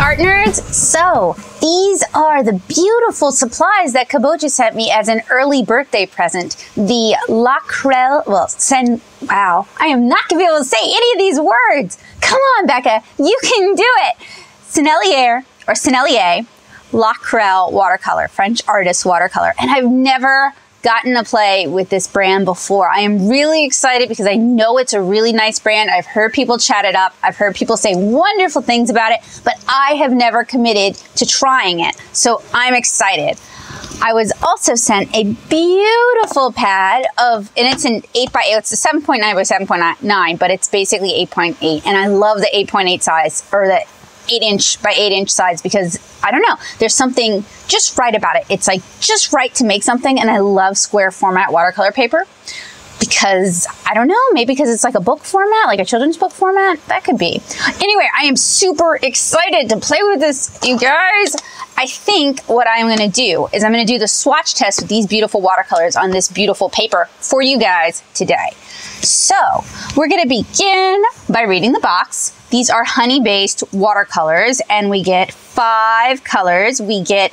art nerds! So, these are the beautiful supplies that Kabocha sent me as an early birthday present. The L'Aquarelle, wow, I am not gonna be able to say any of these words! Come on, Becca, you can do it! Sennelier, or Sennelier, L'Aquarelle watercolor, French artist watercolor, and I've never gotten to play with this brand before. I am really excited because I know it's a really nice brand. I've heard people chat it up. I've heard people say wonderful things about it, but I have never committed to trying it. So I'm excited. I was also sent a beautiful pad of, and it's an 8x8, it's a 7.9 by 7.9, but it's basically 8.8. And I love the 8.8 size, or the 8" by 8" size, because I don't know, there's something just right about it. It's like just right to make something. And I love square format watercolor paper because I don't know, maybe because it's like a book format, like a children's book format, that could be. Anyway, I am super excited to play with this, you guys. I think what I'm gonna do is I'm gonna do the swatch test with these beautiful watercolors on this beautiful paper for you guys today. So we're gonna begin by reading the box. These are honey-based watercolors, and we get 5 colors. We get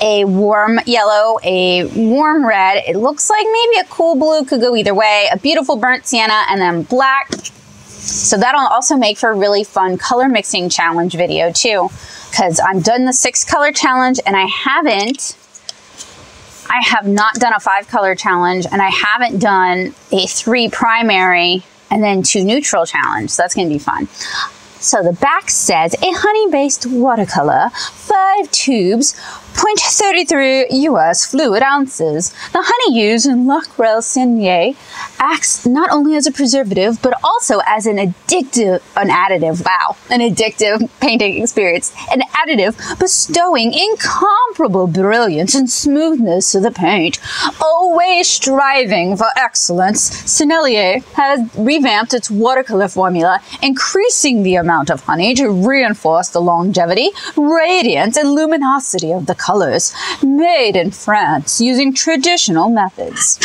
a warm yellow, a warm red, it looks like maybe a cool blue, could go either way, a beautiful burnt sienna, and then black. So that'll also make for a really fun color mixing challenge video too, because I'm done the 6 color challenge and I have not done a 5 color challenge, and I haven't done a 3 primary and then 2 neutral challenge. So that's gonna be fun. So the back says, a honey-based watercolor, 5 tubes, 0.33 US fluid ounces. The honey used in L'Aquarelle Sennelier acts not only as a preservative, but also as an additive painting experience, an additive bestowing incomparable brilliance and smoothness to the paint. Always striving for excellence, Sennelier has revamped its watercolor formula, increasing the amount of honey to reinforce the longevity, radiance, and luminosity of the colors, made in France using traditional methods.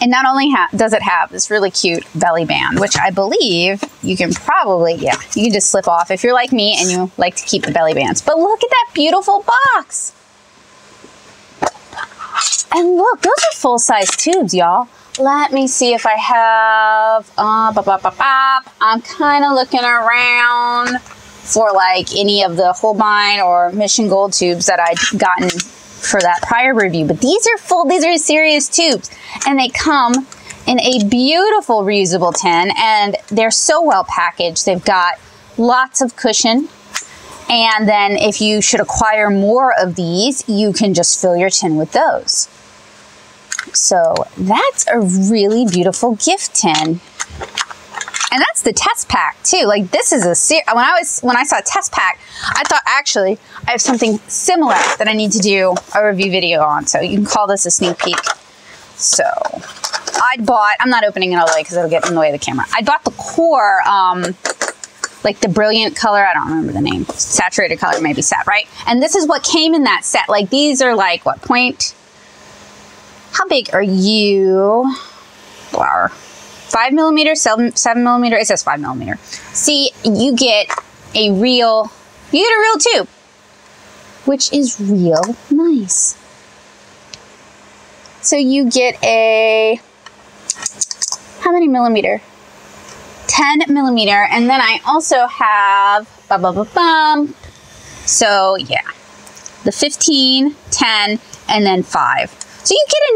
And not only does it have this really cute belly band, which I believe you can probably, yeah, you can just slip off if you're like me and you like to keep the belly bands. But look at that beautiful box. And look, those are full-size tubes, y'all. Let me see if I have, I'm kind of looking around for like any of the Holbein or Mission Gold tubes that I'd gotten for that prior review. But these are full, these are serious tubes. And they come in a beautiful reusable tin, and they're so well packaged. They've got lots of cushion. And then if you should acquire more of these, you can just fill your tin with those. So that's a really beautiful gift tin. And that's the test pack too. Like this is when I saw test pack, I thought actually I have something similar that I need to do a review video on. So you can call this a sneak peek. So I bought, I'm not opening it all the way because it'll get in the way of the camera. I bought the core, like the brilliant color, I don't remember the name, saturated color maybe set, right? And this is what came in that set. Like these are like what point? How big are you? Wow. 5mm, 7mm, it says 5mm. See, you get a real, tube, which is real nice. So you get a, how many millimeter? 10mm. And then I also have, so yeah, the 15, 10, and then 5. So you get a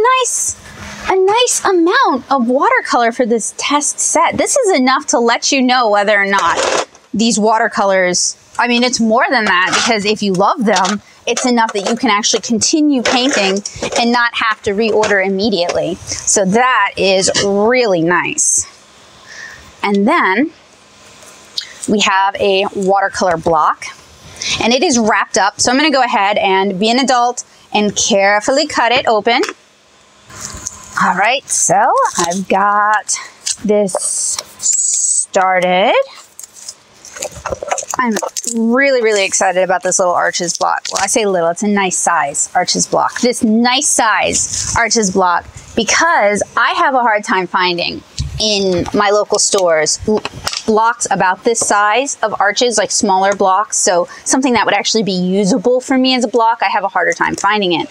nice amount of watercolor for this test set. This is enough to let you know whether or not these watercolors, I mean, it's more than that, because if you love them, it's enough that you can actually continue painting and not have to reorder immediately. So that is really nice. And then we have a watercolor block, and it is wrapped up. So I'm gonna go ahead and be an adult and carefully cut it open. All right, so I've got this started. I'm really, really excited about this little Arches block. Well, I say little, it's a nice size Arches block. This nice size Arches block, because I have a hard time finding in my local stores blocks about this size of Arches, like smaller blocks. So something that would actually be usable for me as a block, I have a harder time finding it.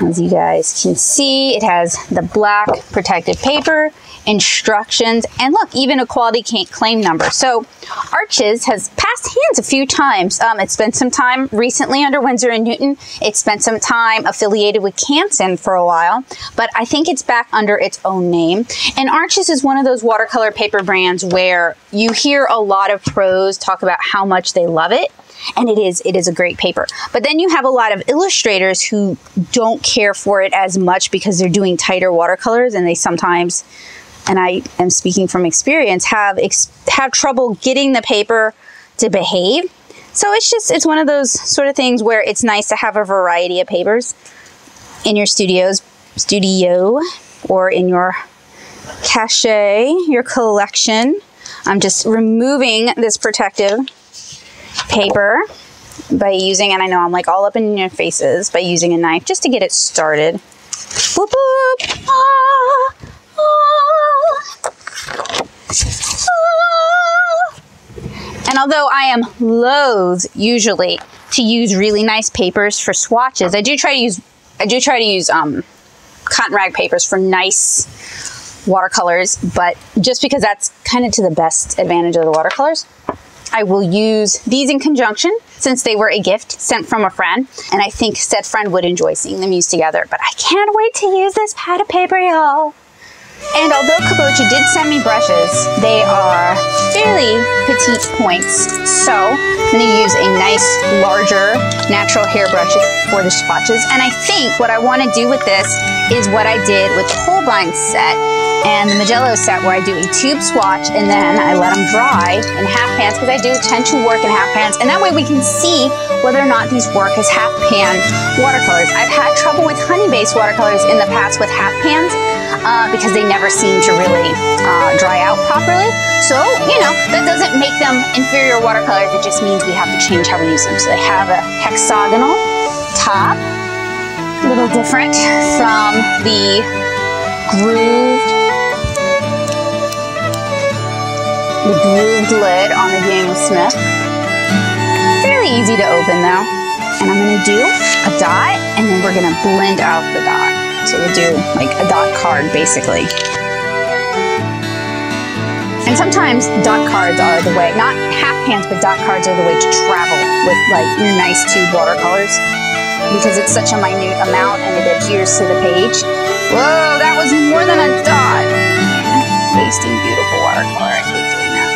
As you guys can see, it has the black protective paper, instructions, and look, even a quality claim number. So Arches has passed hands a few times. It spent some time recently under Winsor & Newton. It spent some time affiliated with Canson for a while, but I think it's back under its own name. And Arches is one of those watercolor paper brands where you hear a lot of pros talk about how much they love it. And it is a great paper. But then you have a lot of illustrators who don't care for it as much because they're doing tighter watercolors, and they sometimes, and I am speaking from experience, have trouble getting the paper to behave. So it's one of those sort of things where it's nice to have a variety of papers in your studio or in your cachet, your collection. I'm just removing this protective paper by using, and I know I'm like all up in your faces, by using a knife just to get it started. Boop, boop. Ah, ah, ah. And although I am loath usually to use really nice papers for swatches, I do try to use cotton rag papers for nice watercolors, but just because that's kind of to the best advantage of the watercolors, I will use these in conjunction since they were a gift sent from a friend, and I think said friend would enjoy seeing them used together. But I can't wait to use this pad of paper, y'all. And although Kabocha did send me brushes, they are fairly petite points. So I'm going to use a nice, larger, natural hair brush for the swatches. And I think what I want to do with this is what I did with the Holbein set and the Mijello set, where I do a tube swatch and then I let them dry in half pans, because I do tend to work in half pans, and that way we can see whether or not these work as half pan watercolors. I've had trouble with honey-based watercolors in the past with half pans, because they never seem to really dry out properly. So, you know, that doesn't make them inferior watercolors. It just means we have to change how we use them. So they have a hexagonal top, a little different from the grooved lid on the Daniel Smith. Fairly easy to open though. And I'm gonna do a dot, and then we're gonna blend out the dot. So we'll do like a dot card basically. And sometimes dot cards are the way, not half pans, but dot cards are the way to travel with like your nice tube watercolors, because it's such a minute amount and it adheres to the page. Whoa, that was more than a dot. Wasting beautiful watercolor, I hate doing that.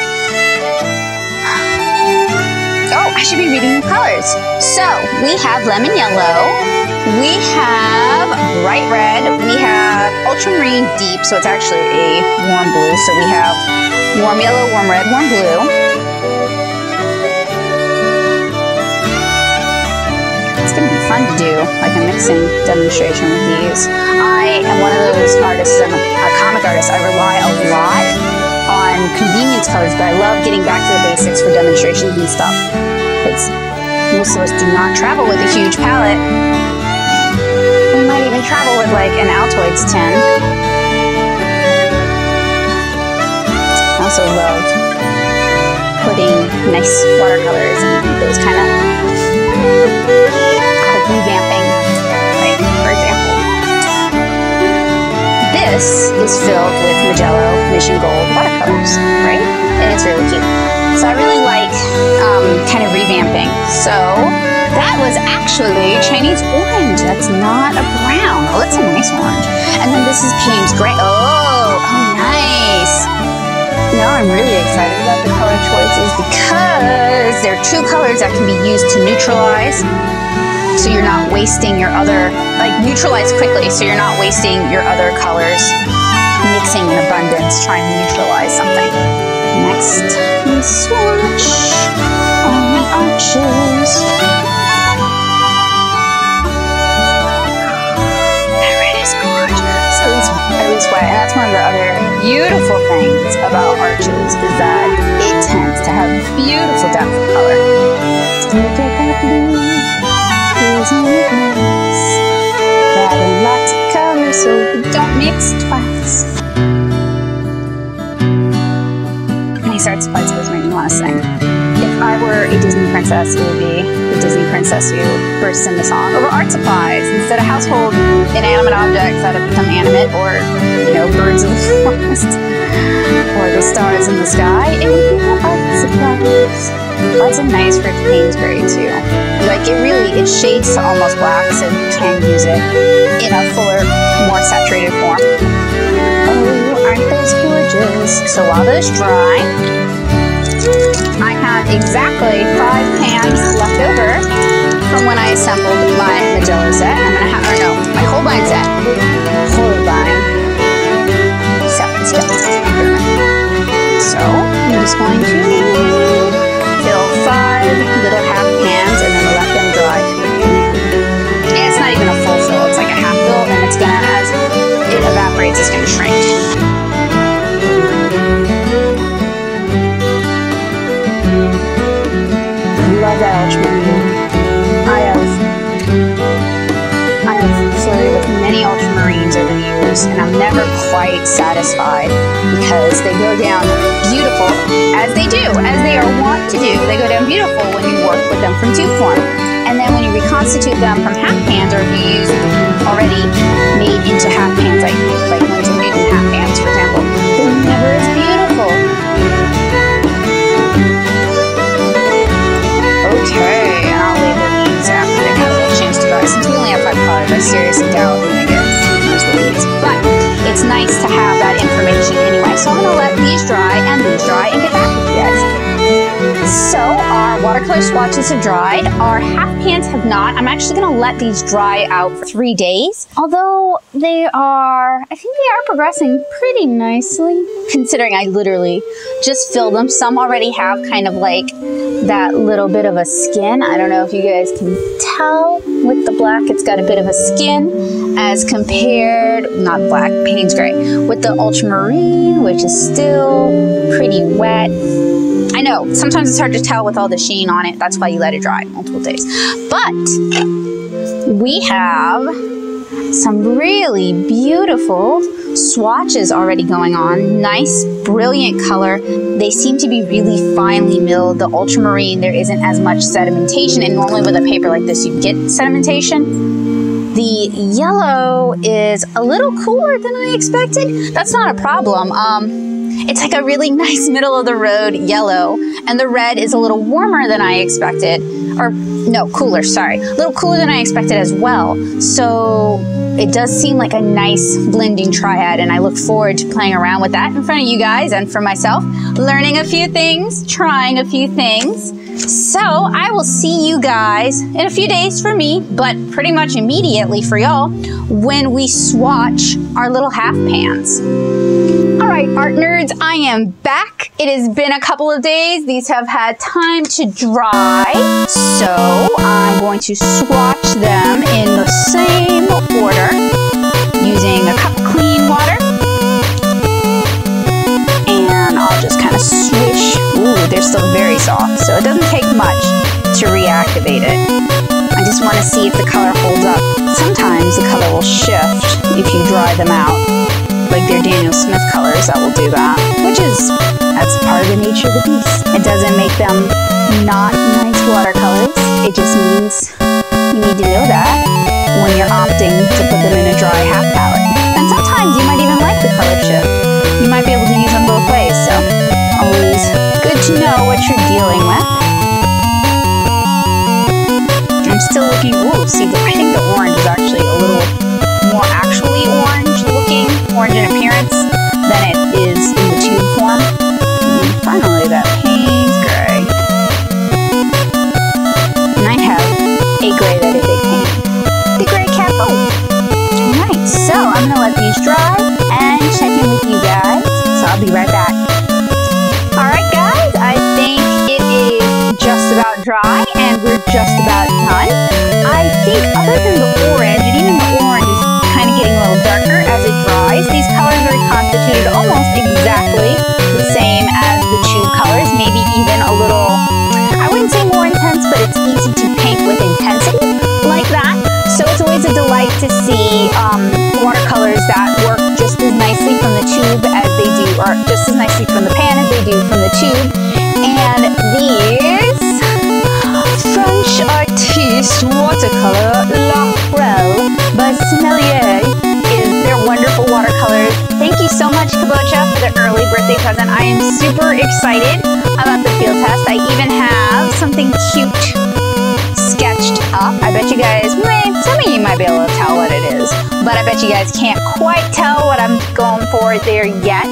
Oh, I should be reading the colors. So we have lemon yellow. We have bright red, we have ultramarine deep, so it's actually a warm blue. So we have warm yellow, warm red, warm blue. It's going to be fun to do like a mixing demonstration with these. I am one of those artists, I'm a comic artist, I rely a lot on convenience colors, but I love getting back to the basics for demonstrations and stuff. It's, most of us do not travel with a huge palette. Might even travel with like an Altoids 10. I also love putting nice watercolors and those kind of revamping, like for example, this is filled with Mijello Mission Gold watercolors, right? And it's really cute. So I really like kind of revamping. So. That was actually Chinese orange. That's not a brown. Oh, that's a nice orange. And then this is Payne's gray. Oh, nice. Now I'm really excited about the color choices, because there are two colors that can be used to neutralize. So you're not wasting your other, like neutralize quickly. So you're not wasting your other colors mixing in abundance, trying to neutralize something. Next, we swatch on the Arches. Way. And that's one of the other beautiful things about Arches, is that it tends to have beautiful depth of color. Look at that blue, isn't it nice? That a lot of color, so we don't mix twice. princess movie, the Disney princess who bursts into song, over art supplies instead of household inanimate objects that have become animate, or, you know, birds in the forest, or the stars in the sky. Anything but art supplies. That's a nice for Payne's gray too. Like, it really, it shades to almost black, so you can use it in a fuller, more saturated form. Oh, aren't those gorgeous? So while those dry, I have exactly 5 pans left over from when I assembled my Mijello set. I'm gonna have, or no, my Holbein set. So I'm just going to fill 5 little half pans and then let them dry. And it's not even a full fill; it's like a half fill, and it's gonna, as it evaporates, it's gonna shrink. I have flirted with many ultramarines over the years, and I'm never quite satisfied because they go down beautiful, as they do, as they are wont to do. They go down beautiful when you work with them from 2 form, and then when you reconstitute them from half pans, or if you use already made into half pans, like ones you made in half pans, for example, they're never as beautiful. Okay, and I'll leave the leaves after they've had a little chance to dry. Since we only have 5 colors, I seriously doubt we're going to get those leaves. But it's nice to have that information anyway. So I'm going to let these dry, and get back with you guys. So our watercolor swatches have dried. Our half pans have not. I'm actually going to let these dry out for 3 days. Although they are, I think they are progressing pretty nicely, considering I literally just filled them. Some already have kind of like that little bit of a skin. I don't know if you guys can tell with the black, it's got a bit of a skin as compared, not black, Payne's gray, with the ultramarine, which is still pretty wet. I know, sometimes it's hard to tell with all the sheen on it. That's why you let it dry multiple days. But we have some really beautiful swatches already going on. Nice, brilliant color. They seem to be really finely milled. The ultramarine, there isn't as much sedimentation, and normally with a paper like this, you get sedimentation. The yellow is a little cooler than I expected. That's not a problem. It's like a really nice middle of the road yellow, and the red is a little warmer than I expected, or no, cooler, sorry. A little cooler than I expected as well. So it does seem like a nice blending triad, and I look forward to playing around with that in front of you guys and for myself, learning a few things, trying a few things. So I will see you guys in a few days for me, but pretty much immediately for y'all when we swatch our little half pans. All right, art nerds, I am back. It has been a couple of days. These have had time to dry. So I'm going to swatch them in the same order using a cup of clean water. And I'll just kind of swish. Ooh, they're still very soft, so it doesn't take much to reactivate it. I just want to see if the color holds up. Sometimes the color will shift if you dry them out. Like their Daniel Smith colors, that will do that, which is, that's part of the nature of the beast. It doesn't make them not nice watercolors. It just means you need to know that when you're opting to put them in a dry half palette. And sometimes you might even like the color shift. You might be able to use them both ways, so always good to know what you're dealing with. I'm still looking, ooh, see, I think the orange is actually a little more actually orange looking, orange in appearance, than it is in the tube form. And finally, that Payne's gray. And I have a gray that is a Payne. The gray cap. Oh! Alright, so I'm gonna let these dry and check in with you guys. So I'll be right back. Alright, guys, I think it is just about dry and we're just about done. I think watercolor L'Aquarelle by Smelier is their wonderful watercolors. Thank you so much, Kabocha, for the early birthday present. I am super excited about the field test. I even have something cute sketched up. I bet you guys, some of you might be able to tell what it is, but I bet you guys can't quite tell what I'm going for there yet.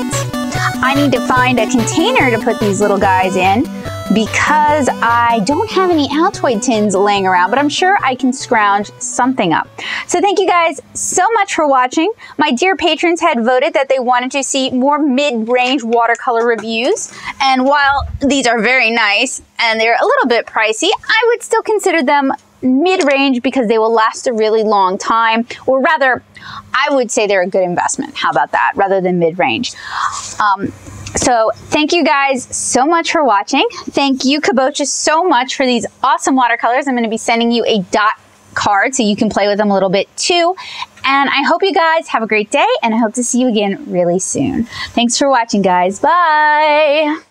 I need to find a container to put these little guys in, because I don't have any Altoid tins laying around, but I'm sure I can scrounge something up. So thank you guys so much for watching. My dear patrons had voted that they wanted to see more mid-range watercolor reviews. And while these are very nice and they're a little bit pricey, I would still consider them mid-range because they will last a really long time, or rather, I would say they're a good investment. How about that? Rather than mid-range. So thank you guys so much for watching. Thank you, Kabocha, so much for these awesome watercolors. I'm going to be sending you a dot card so you can play with them a little bit too. And I hope you guys have a great day, and I hope to see you again really soon. Thanks for watching, guys. Bye.